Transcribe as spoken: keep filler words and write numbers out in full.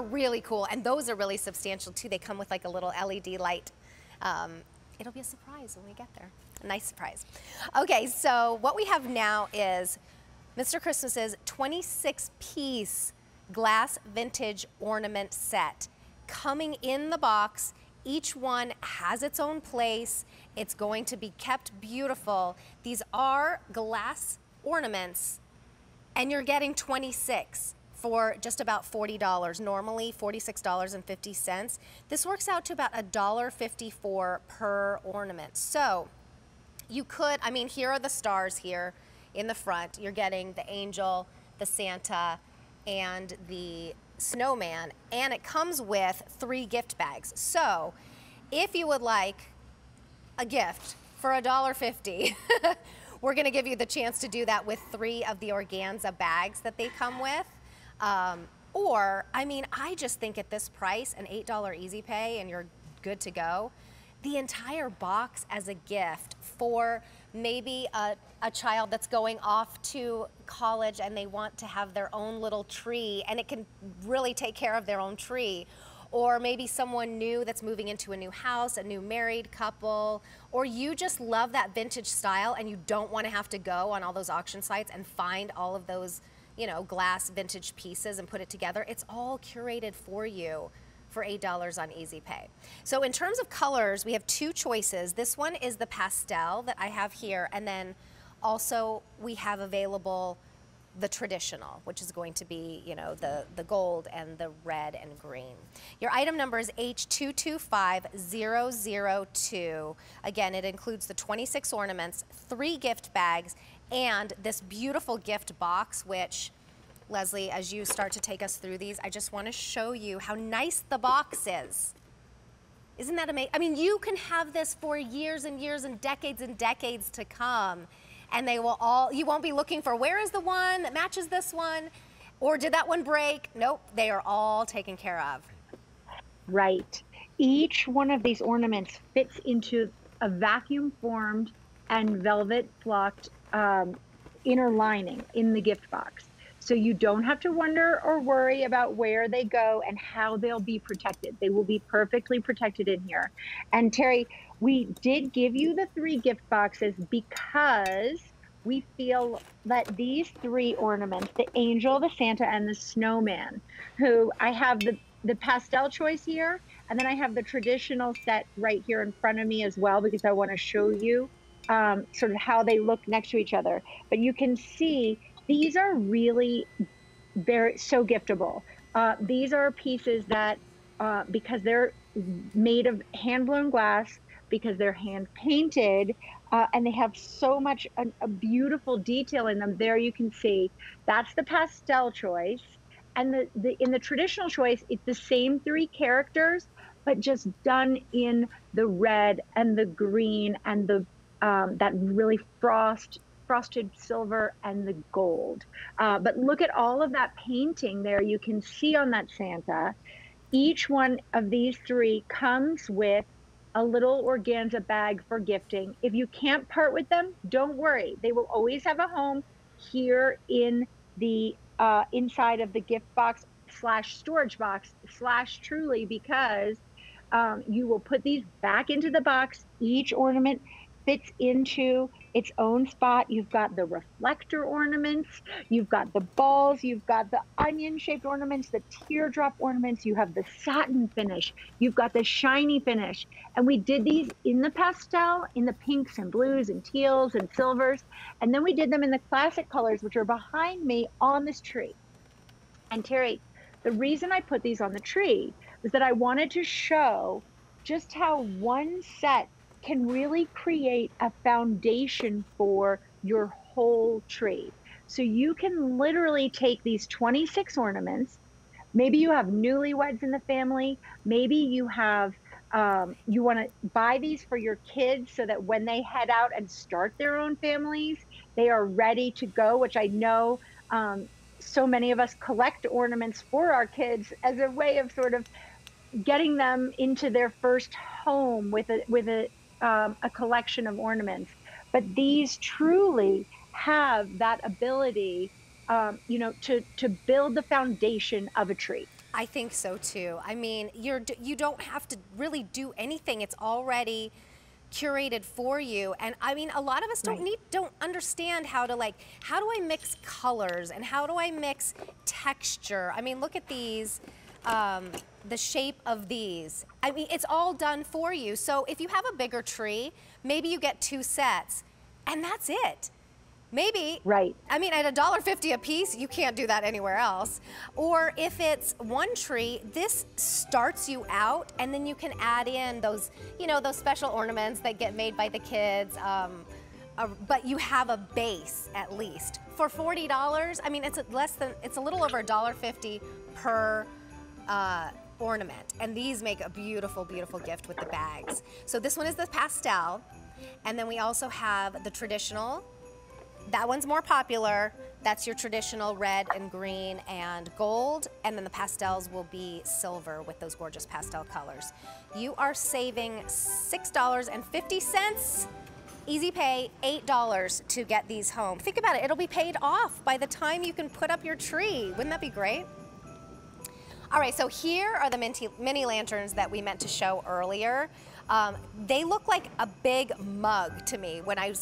are really cool, and those are really substantial too. They come with like a little L E D light. Um, it'll be a surprise when we get there. A nice surprise. Okay, so what we have now is Mister Christmas's twenty-six piece glass vintage ornament set. Coming in the box, each one has its own place. It's going to be kept beautiful. These are glass ornaments, and you're getting twenty-six for just about forty dollars. Normally forty-six dollars and fifty cents. This works out to about a dollar fifty-four per ornament. So you could, I mean, here are the stars here in the front. You're getting the angel, the Santa, and the snowman, and it comes with three gift bags. So if you would like a gift for a dollar fifty, we're gonna give you the chance to do that with three of the organza bags that they come with. Um, or, I mean, I just think at this price, an eight dollar easy pay and you're good to go. The entire box as a gift for maybe a, a child that's going off to college and they want to have their own little tree, and it can really take care of their own tree. Or maybe someone new that's moving into a new house, a new married couple, or you just love that vintage style and you don't want to have to go on all those auction sites and find all of those, you know, glass vintage pieces and put it together. It's all curated for you for eight dollars on Easy Pay. So in terms of colors, we have two choices. This one is the pastel that I have here, and then also we have available the traditional, which is going to be, you know, the, the gold and the red and green. Your item number is H two two five zero zero two. Again, it includes the twenty-six ornaments, three gift bags, and this beautiful gift box, which, Leslie, as you start to take us through these, I just want to show you how nice the box is. Isn't that amazing? I mean, you can have this for years and years and decades and decades to come, and they will all, you won't be looking for where is the one that matches this one, or did that one break? Nope, they are all taken care of. Right. Each one of these ornaments fits into a vacuum formed and velvet blocked um, inner lining in the gift box. So you don't have to wonder or worry about where they go and how they'll be protected. They will be perfectly protected in here. And Terry, we did give you the three gift boxes because we feel that these three ornaments, the angel, the Santa, and the snowman, who I have the, the pastel choice here, and then I have the traditional set right here in front of me as well, because I want to show you um, sort of how they look next to each other. But you can see these are really very so giftable. Uh, these are pieces that, uh, because they're made of hand-blown glass, because they're hand-painted, uh, and they have so much uh, a beautiful detail in them. There you can see that's the pastel choice, and the, the in the traditional choice, it's the same three characters, but just done in the red and the green and the um, that really frost. frosted silver and the gold. Uh, but look at all of that painting there. You can see on that Santa, each one of these three comes with a little organza bag for gifting. If you can't part with them, don't worry. They will always have a home here in the uh, inside of the gift box slash storage box slash Truly, because um, you will put these back into the box. Each ornament fits into its own spot. You've got the reflector ornaments, you've got the balls, you've got the onion-shaped ornaments, the teardrop ornaments, you have the satin finish, you've got the shiny finish. And we did these in the pastel, in the pinks and blues and teals and silvers. And then we did them in the classic colors, which are behind me on this tree. And Terry, the reason I put these on the tree was that I wanted to show just how one set can really create a foundation for your whole tree. So you can literally take these twenty-six ornaments. Maybe you have newlyweds in the family. Maybe you have, um, you want to buy these for your kids so that when they head out and start their own families, they are ready to go, which I know um, so many of us collect ornaments for our kids as a way of sort of getting them into their first home with a, with a, Um, a collection of ornaments. But these truly have that ability, um, you know, to, to build the foundation of a tree. I think so too. I mean, you're you don't have to really do anything. It's already curated for you. And I mean, a lot of us don't right. need don't understand how to, like, how do I mix colors and how do I mix texture? I mean, look at these, um, the shape of these. I mean, it's all done for you. So if you have a bigger tree, maybe you get two sets and that's it. Maybe, right. I mean, at a dollar fifty a piece, you can't do that anywhere else. Or if it's one tree, this starts you out, and then you can add in those, you know, those special ornaments that get made by the kids. Um, uh, but you have a base at least for forty dollars. I mean, it's less than, it's a little over a dollar fifty per uh, ornament, and these make a beautiful, beautiful gift with the bags. So this one is the pastel, and then we also have the traditional. That one's more popular. That's your traditional red and green and gold, and then the pastels will be silver with those gorgeous pastel colors. You are saving six dollars and fifty cents. Easy pay, eight dollars to get these home. Think about it, it'll be paid off by the time you can put up your tree. Wouldn't that be great? All right, so here are the minty, mini lanterns that we meant to show earlier. Um, they look like a big mug to me when I